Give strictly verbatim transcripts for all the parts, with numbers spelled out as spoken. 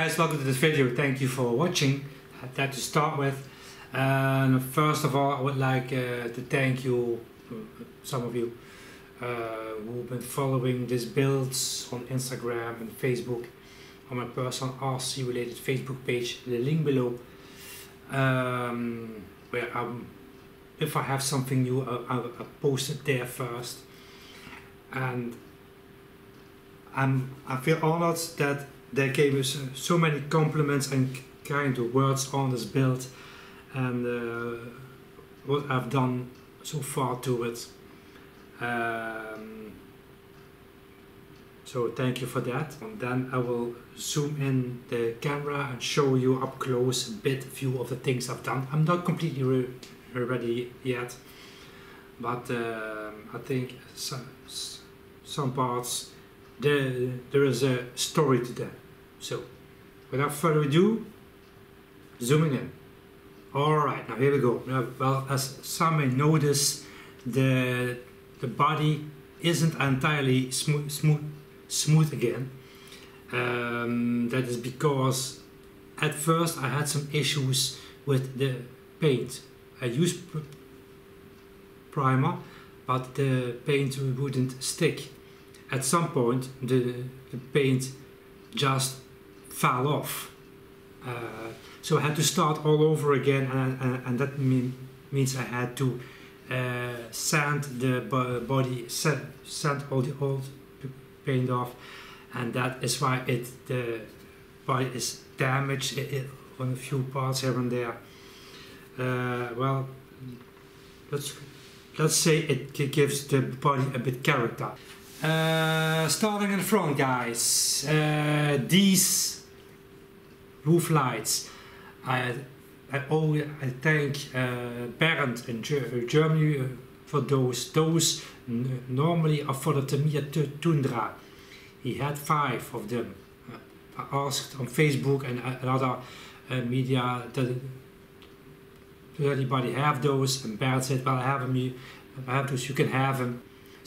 guys, welcome to this video. Thank you for watching. That to start with, and first of all I would like uh, to thank you, some of you uh, who've been following these builds on Instagram and Facebook, on my personal R C related Facebook page, the link below, um, where I'm, if I have something new I'll post it there first. And I'm, I feel honored that they gave us so many compliments and kind of words on this build and uh, what I've done so far to it. Um, so thank you for that. And then I will zoom in the camera and show you up close a bit view of the things I've done. I'm not completely re ready yet, but uh, I think some, some parts There, there is a story to them. So, without further ado, zooming in. Alright, now here we go. Now, well, as some may notice, the, the body isn't entirely smooth, smooth, smooth again. Um, that is because at first I had some issues with the paint. I used pr primer, but the paint wouldn't stick. At some point the, the paint just fell off, uh, so I had to start all over again, and, and, and that mean, means I had to uh, sand the body, sand, sand all the old paint off, and that is why it the body is damaged on a few parts here and there. Uh, well, let's, let's say it gives the body a bit character. Uh, starting in the front, guys, uh, these roof lights, I, I, always, I thank uh, Bernd in Ger Germany for those. Those n normally are for the Tamiya Tundra. He had five of them. I asked on Facebook and other uh, media, does anybody have those? And Bernd said, well, I have them, you, I have those, you can have them.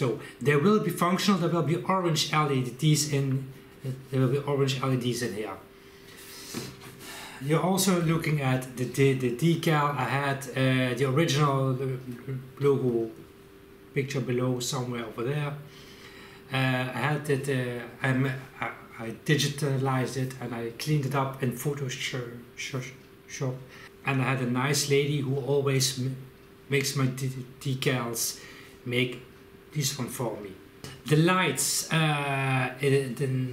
So there will be functional, there will be orange L E Ds in, there will be orange L E Ds in here. You're also looking at the, the, the decal. I had uh, the original logo picture below somewhere over there. Uh, I had it, uh, I, I digitalized it and I cleaned it up in Photoshop. And I had a nice lady who always makes my decals, make this one for me. The lights, uh, the,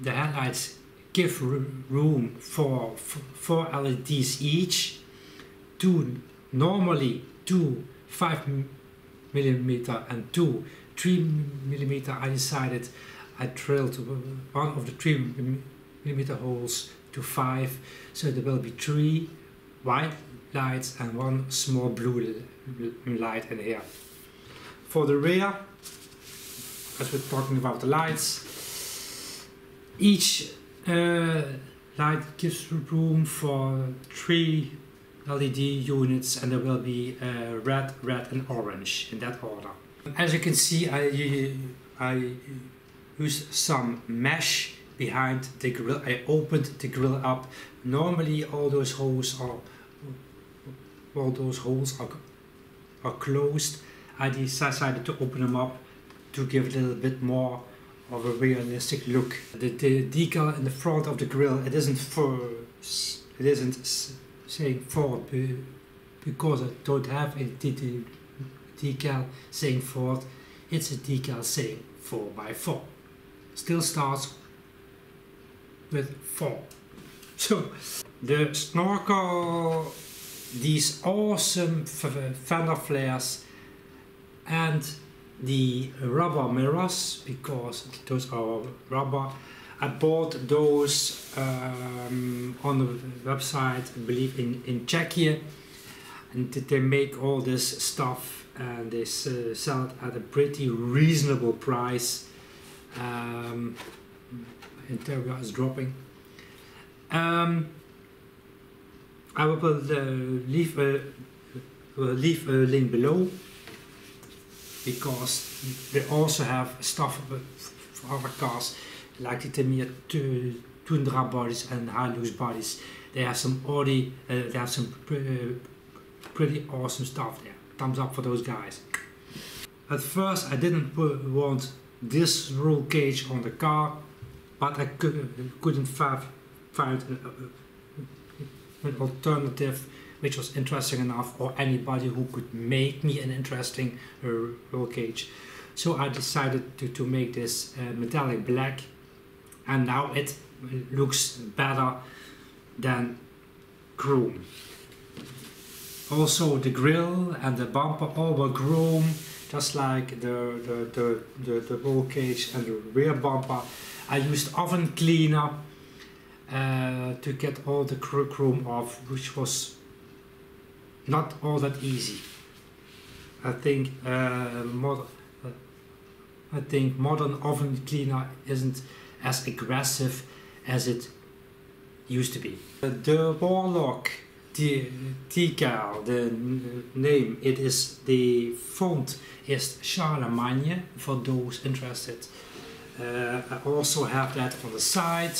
the headlights give room for four L E Ds each, two normally, two five millimeter and two three millimeter. I decided I drilled one of the three millimeter holes to five, so there will be three white lights and one small blue light in here. For the rear, as we're talking about the lights, each uh, light gives room for three L E D units, and there will be uh, red, red and orange in that order. As you can see, I, I used some mesh behind the grill. I opened the grill up. Normally all those holes are, all those holes are, are closed. I decided to open them up to give a little bit more of a realistic look. The, the decal in the front of the grill, it isn't for, it isn't saying Ford because I don't have a decal saying Ford. It's a decal saying four by four. Still starts with four. So the snorkel, these awesome fender flares, and the rubber mirrors, because those are rubber. I bought those um, on the website, I believe in, in Czechia, and they make all this stuff and they uh, sell it at a pretty reasonable price. Um, interior is dropping. Um, I will uh, leave, a, will leave a link below, because they also have stuff for other cars like the Tamiya Tundra bodies and Hilux bodies. They have some Audi, uh, they have some pre uh, pretty awesome stuff there. Thumbs up for those guys. At first I didn't put, want this roll cage on the car, but I could, couldn't find an alternative which was interesting enough, or anybody who could make me an interesting uh, roll cage. So I decided to, to make this uh, metallic black, and now it looks better than chrome. Also the grille and the bumper all were chrome, just like the, the, the, the, the roll cage and the rear bumper. I used oven cleaner uh, to get all the chrome off, which was not all that easy. I think uh, mod uh, I think modern oven cleaner isn't as aggressive as it used to be. The Warlock decal, the name, it is, the font is Charlemagne for those interested. Uh, I also have that on the side.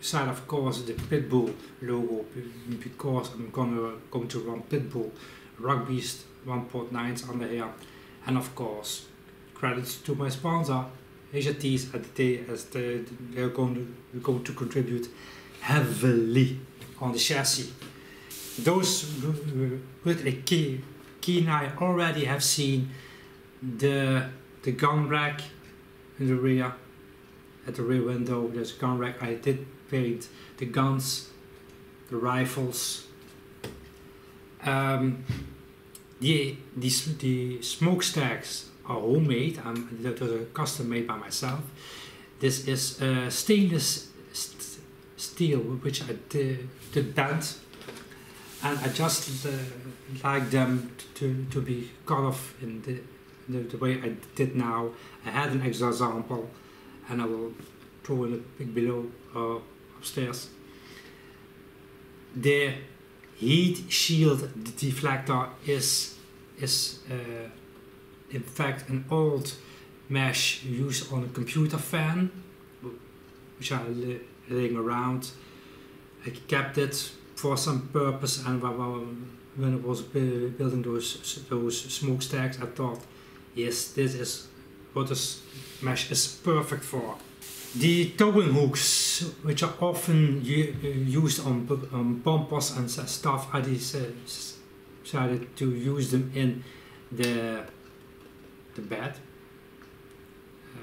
Side of course the Pitbull logo, because I'm gonna going to run Pitbull Rock Beast one point nines under here, and of course credits to my sponsor Asia Tees, as they as they they're going to going to contribute heavily on the chassis. Those with a key keen eye already have seen the the gun rack in the rear. At the rear window there's a gun rack. I did paint the guns, the rifles, um, the, the, the smokestacks are homemade, I'm, they're custom made by myself. This is uh, stainless st steel, which I did, did bend, and I just uh, like them to, to be cut off in the, the, the way I did now. I had an example, and I will throw in a pic below uh, upstairs. The heat shield deflector is is uh, in fact an old mesh used on a computer fan, which I laying around. I kept it for some purpose, and when I was building those those smokestacks, I thought, yes, this is what this mesh is perfect for. The towing hooks, which are often used on, on bumpers and stuff, I decided to use them in the, the bed uh,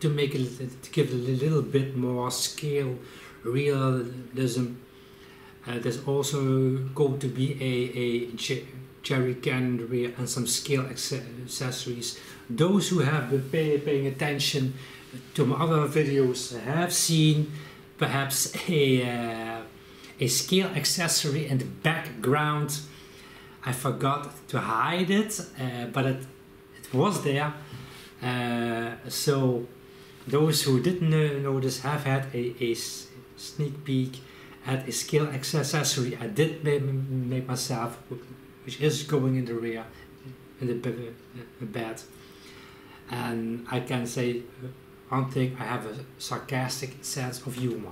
to make it, to give it a little bit more scale, realism. Uh, there's also going to be a, a jerry can rear and some scale accessories. Those who have been pay, paying attention to my other videos have seen perhaps a, uh, a scale accessory in the background. I forgot to hide it, uh, but it, it was there. Uh, so those who didn't notice have had a, a sneak peek at a scale accessory I did make myself, which is going in the rear, in the bed. And I can say one thing, I have a sarcastic sense of humor.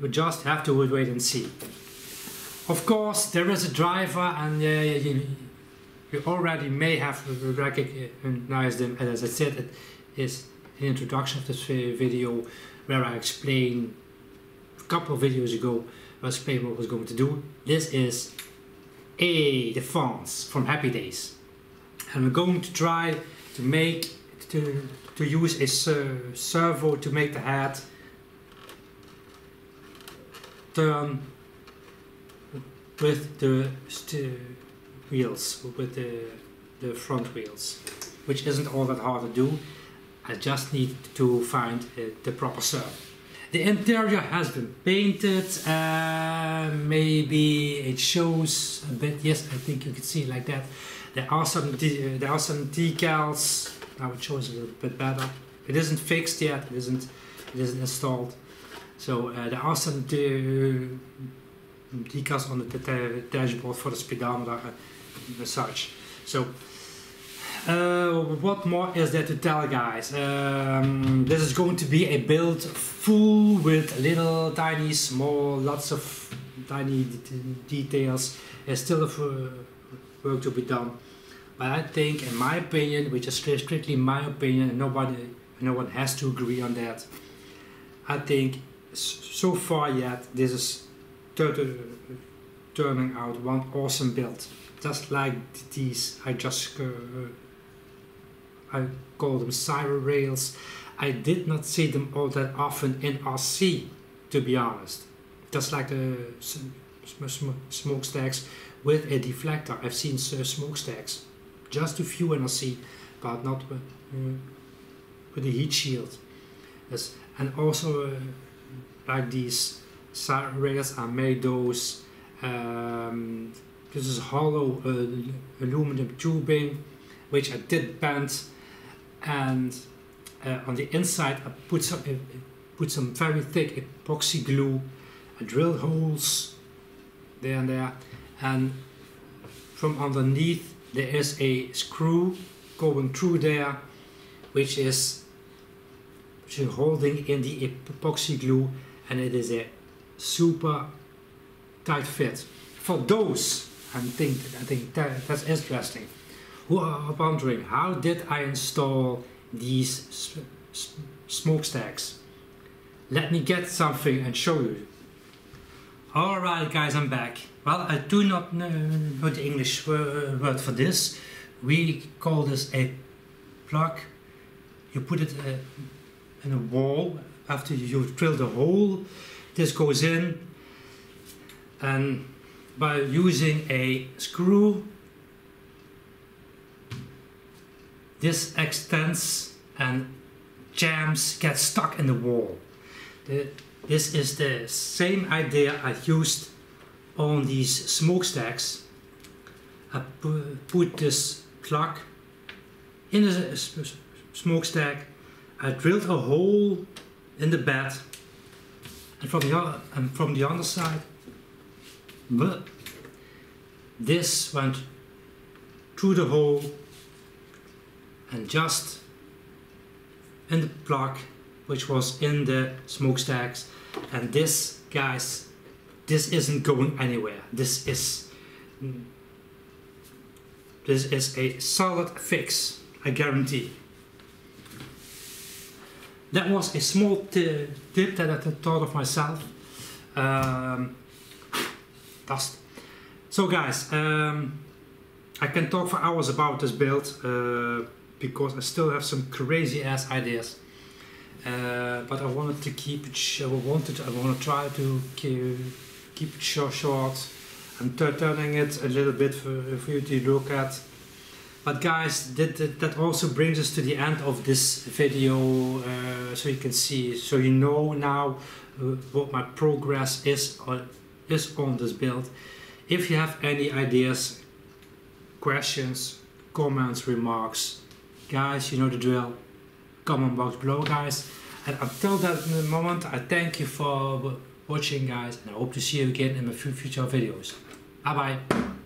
We just have to wait and see. Of course, there is a driver, and uh, you, you already may have recognized them. And as I said, it is an introduction of this video where I explained a couple of videos ago what Spymo was going to do. This is A, the fonts from Happy Days, and we're going to try to make to, to use a ser servo to make the head turn with the wheels, with the, the front wheels, which isn't all that hard to do. I just need to find uh, the proper servo. The interior has been painted, uh, maybe it shows a bit. Yes, I think you can see it like that. There are some de uh, there are some decals. Now it shows a little bit better. It isn't fixed yet. It isn't it isn't installed. So uh, there are some de decals on the dashboard for the speedometer and such. So Uh, what more is there to tell, guys? Um, this is going to be a build full with little, tiny, small, lots of tiny details. There's still work to be done, but I think, in my opinion, which is strictly my opinion, nobody, no one has to agree on that. I think so far yet this is turning out one awesome build, just like these. I just uh, I call them cyber rails. I did not see them all that often in R C, to be honest. Just like the smokestacks with a deflector. I've seen smokestacks, just a few in R C, but not with, uh, with a heat shield. Yes. And also, uh, like these side rails, I made those. Um, this is hollow uh, aluminum tubing, which I did bend, and uh, on the inside I put some uh, put some very thick epoxy glue. I drilled holes there and there, and from underneath there is a screw going through there, which is which is holding in the epoxy glue, and it is a super tight fit. For those, I think I think that, that's interesting, who are wondering how did I install these smokestacks, let me get something and show you. Alright guys, I'm back. Well, I do not know the English word for this. We call this a plug. You put it in a wall after you drill the hole. This goes in, and by using a screw, this extends and jams, gets stuck in the wall. The, this is the same idea I used on these smokestacks. I pu put this plug in a smokestack, I drilled a hole in the bed, and from the, other, and from the underside, but this went through the hole and just in the plug which was in the smokestacks. And this, guys, this isn't going anywhere. This is this is a solid fix, I guarantee. That was a small tip that I thought of myself. Um, Dust. So guys, um, I can talk for hours about this build uh, because I still have some crazy ass ideas, uh, but I wanted to keep it. Sh I wanted. I want to try to keep it short, short and turning it a little bit for, for you to look at. But guys, that, that, that also brings us to the end of this video, uh, so you can see, so you know now uh, what my progress is on. Is on this build. If you have any ideas, questions, comments, remarks, guys, you know the drill, comment box below, guys. And until that moment, I thank you for watching, guys, and I hope to see you again in my future videos. Bye bye.